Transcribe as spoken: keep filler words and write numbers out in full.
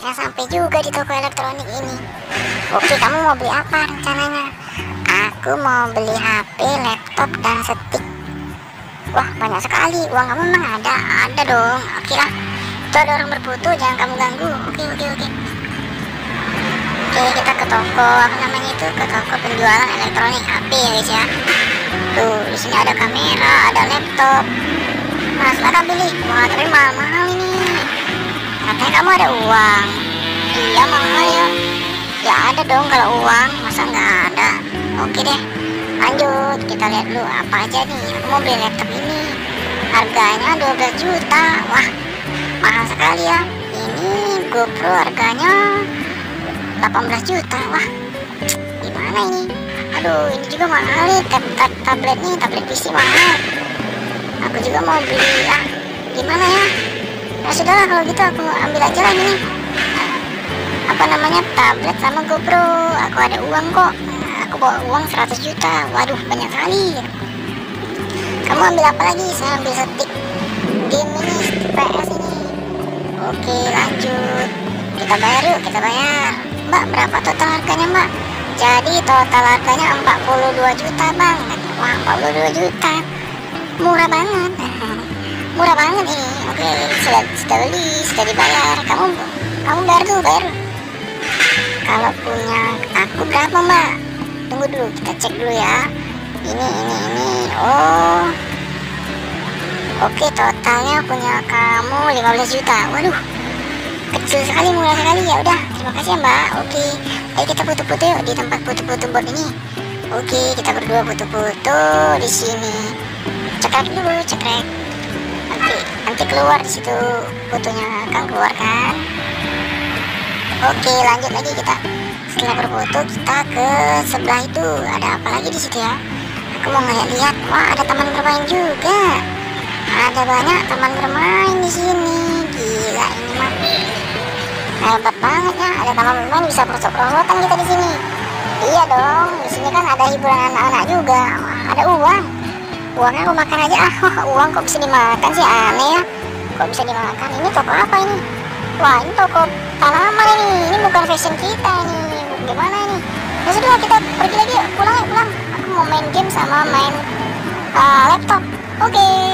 akhirnya sampai juga di toko elektronik ini. Oke, kamu mau beli apa rencananya? Aku mau beli H P, laptop, dan stick. Wah, banyak sekali. Uang kamu memang ada? Ada dong. Oke lah, itu ada orang berbutuh, jangan kamu ganggu. Oke, oke, oke. Oke, kita ke toko apa namanya itu, ke toko penjualan elektronik H P ya guys ya. Tuh, di sini ada kamera, ada laptop. Mas, silahkan pilih. Wah, tapi mahal-mahal ini. Katanya kamu ada uang. Iya, mahal ya. Ya ada dong kalau uang, masa nggak ada. Oke deh, lanjut. Kita lihat dulu apa aja nih. Aku mau beli laptop ini. Harganya dua belas juta. Wah, mahal sekali ya. Ini GoPro harganya delapan belas juta. Wah, gimana ini? Aduh, ini juga mahal nih. Tab-tab tablet nih, tablet P C mahal. Aku juga mau beli. Ah, gimana ya? Ya sudahlah kalau gitu, aku ambil aja lah ini. Apa namanya, tablet sama GoPro. Aku ada uang kok. Aku bawa uang seratus juta. Waduh, banyak sekali. Kamu ambil apa lagi? Saya ambil stick game ini, stick P S ini. Oke, lanjut. Kita bayar yuk, kita bayar. Mbak, berapa total harganya mbak? Jadi total harganya empat puluh dua juta bang. Wah, empat puluh dua juta. Murah banget. Murah banget ini. Oke, sudah, sudah beli, sudah dibayar. Kamu kamu bayar dulu, bayar. Kalau punya aku berapa mbak? Tunggu dulu, kita cek dulu ya. Ini, ini, ini. Oh. Oke, totalnya punya kamu lima belas juta. Waduh, kecil sekali, murah sekali. Ya udah, terima kasih ya mbak. Oke, ayo kita foto-foto yuk di tempat foto-foto board ini. Oke, kita berdua foto-foto di sini. Cekrek dulu, cekrek. Nanti nanti keluar di situ fotonya, akan keluar kan. Oke, lanjut lagi kita. Setelah berfoto kita ke sebelah itu. Ada apa lagi di situ ya? Aku mau ngeliat-lihat. Wah, ada taman bermain juga. Ada banyak taman bermain di sini. Gila ini mah. Hebat banget ya. Ada taman bermain, bisa merosot-merosotan kita di sini. Iya dong. Di sini kan ada hiburan anak-anak juga. Wah, ada uang. Uangnya aku makan aja ah. Uang kok bisa dimakan sih, aneh ya. Kok bisa dimakan? Ini toko apa ini? Wah, ini toko tanaman ini. Ini bukan fashion kita ini. Gimana ini? Ya sudah, kita pergi lagi yuk. Pulang ya, pulang. Aku mau main game sama main uh, laptop. Oke.